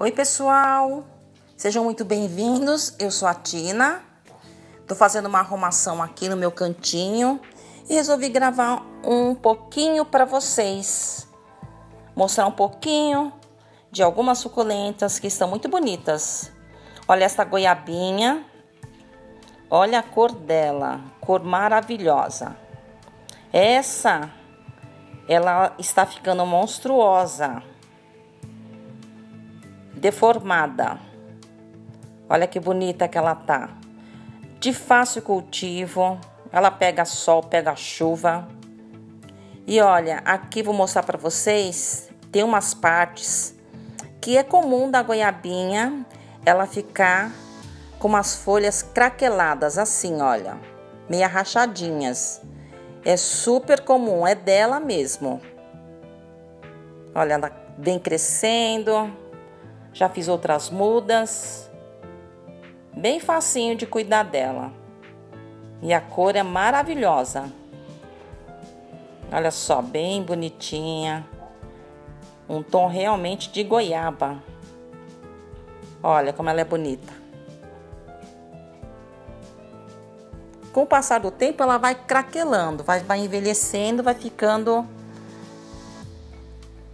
Oi pessoal, sejam muito bem-vindos, eu sou a Tina, tô fazendo uma arrumação aqui no meu cantinho e resolvi gravar um pouquinho para vocês, mostrar um pouquinho de algumas suculentas que estão muito bonitas. Olha essa goiabinha, olha a cor dela, cor maravilhosa. Essa, ela está ficando monstruosa. Deformada. Olha que bonita que ela tá. De fácil cultivo, ela pega sol, pega chuva. E olha, aqui vou mostrar para vocês, tem umas partes que é comum da goiabinha ela ficar com umas folhas craqueladas assim, olha, meia rachadinhas. É super comum, é dela mesmo. Olha, ela vem crescendo. Já fiz outras mudas, bem facinho de cuidar dela. E a cor é maravilhosa. Olha só, bem bonitinha. Um tom realmente de goiaba. Olha como ela é bonita. Com o passar do tempo ela vai craquelando, vai envelhecendo, vai ficando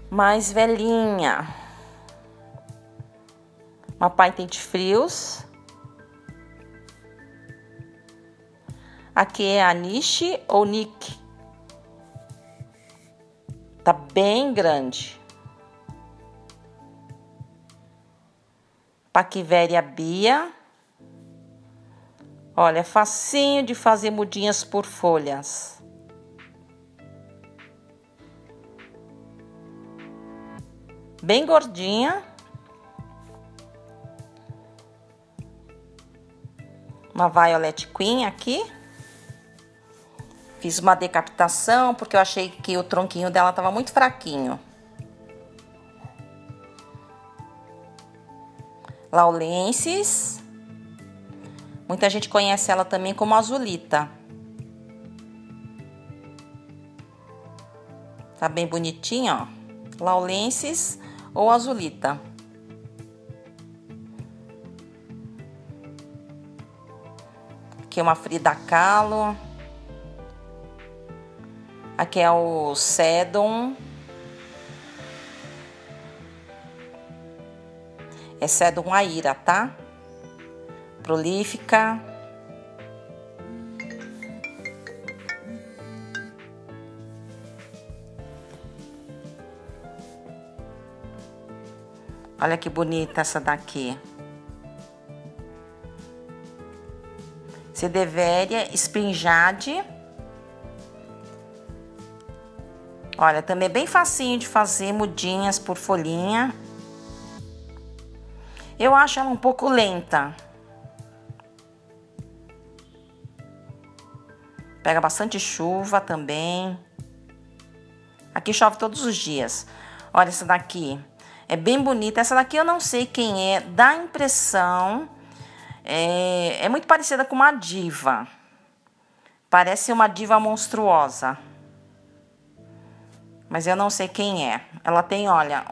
mais velhinha. Papai tem de frios. Aqui é a Nishi ou Nick. Tá bem grande. Iqueveria Bia. Olha, é facinho de fazer mudinhas por folhas. Bem gordinha. Uma Violet Queen aqui. Fiz uma decapitação porque eu achei que o tronquinho dela tava muito fraquinho. Laulensis. Muita gente conhece ela também como Azulita. Tá bem bonitinha, ó. Laulensis ou Azulita. Aqui é uma Frida Kahlo. Aqui é o Sedum. É Sedum Aira, tá? Prolífica. Olha que bonita essa daqui. Sedeveria Sprindade. Olha, também é bem facinho de fazer mudinhas por folhinha. Eu acho ela um pouco lenta. Pega bastante chuva também. Aqui chove todos os dias. Olha essa daqui. É bem bonita. Essa daqui eu não sei quem é. Dá a impressão... É muito parecida com uma diva. Parece uma diva monstruosa. Mas eu não sei quem é. Ela tem, olha,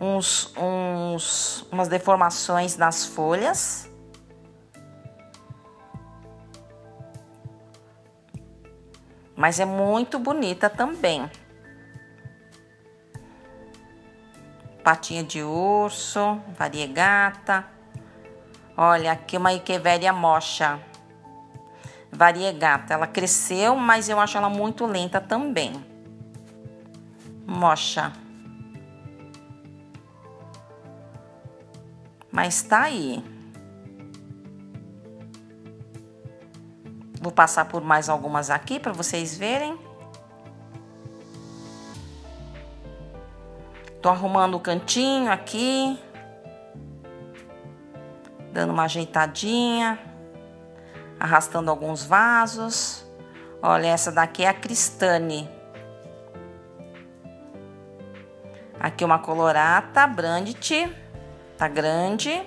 umas deformações nas folhas. Mas é muito bonita também. Patinha de urso, variegata. Olha, aqui uma Iqueveria Mocha, variegata. Ela cresceu, mas eu acho ela muito lenta também. Mocha. Mas tá aí. Vou passar por mais algumas aqui para vocês verem. Tô arrumando o cantinho aqui. Dando uma ajeitadinha, arrastando alguns vasos. Olha, essa daqui é a Cristane. Aqui uma colorata, Brandt, tá grande.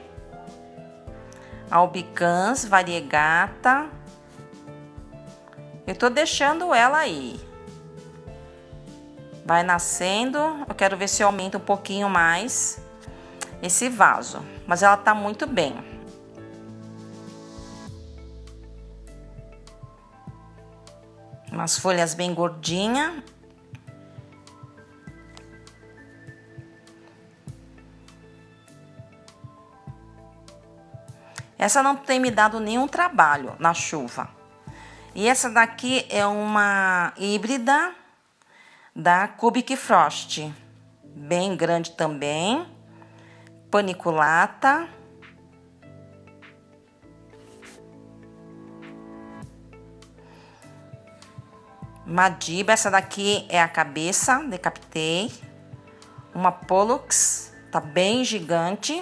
Albicans, variegata. Eu tô deixando ela aí. Vai nascendo, eu quero ver se aumenta um pouquinho mais. esse vaso, mas ela tá muito bem. Umas folhas bem gordinhas. Essa não tem me dado nenhum trabalho na chuva. E essa daqui é uma híbrida da Cubic Frost. Bem grande também. Paniculata. Madiba, essa daqui é a cabeça, decapitei. Uma Pollux, tá bem gigante.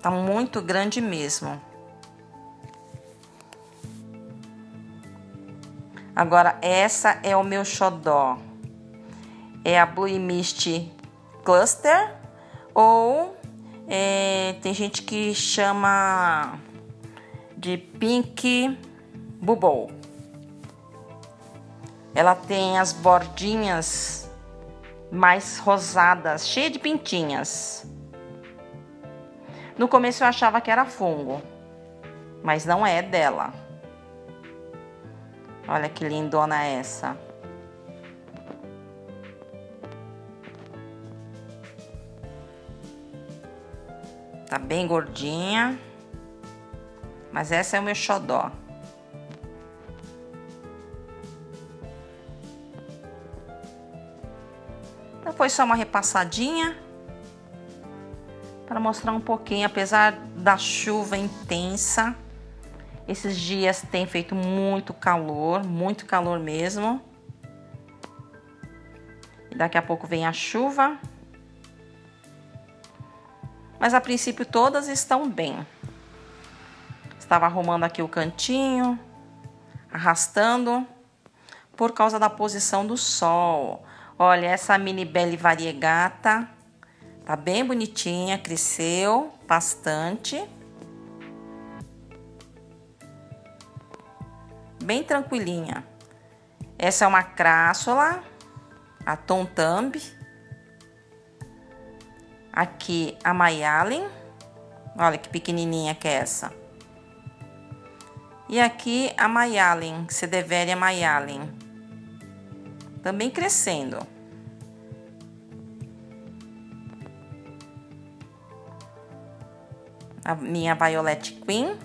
Tá muito grande mesmo. Agora, essa é o meu xodó. É a Blue Mist Cluster, ou tem gente que chama de Pink Bubble. Ela tem as bordinhas mais rosadas, cheia de pintinhas. No começo eu achava que era fungo, mas não é dela. Olha que lindona essa. Tá bem gordinha, mas essa é o meu xodó. Então foi só uma repassadinha para mostrar um pouquinho, apesar da chuva intensa. Esses dias tem feito muito calor mesmo. E daqui a pouco vem a chuva. Mas a princípio todas estão bem. Estava arrumando aqui o cantinho, arrastando, por causa da posição do sol. Olha, essa mini Belly Variegata tá bem bonitinha, cresceu bastante. Bem tranquilinha. Essa é uma crássula, a Tom Thumb. Aqui a Mayalen. Olha que pequenininha que é essa. E aqui a Mayalen, Sedeveria Mayalen. Também crescendo. A minha Violet Queen.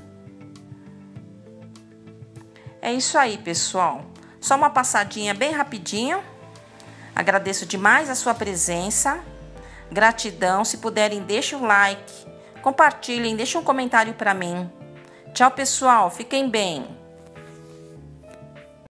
É isso aí, pessoal. Só uma passadinha bem rapidinho. Agradeço demais a sua presença. Gratidão. Se puderem, deixem um like, compartilhem, deixem um comentário para mim. Tchau, pessoal. Fiquem bem.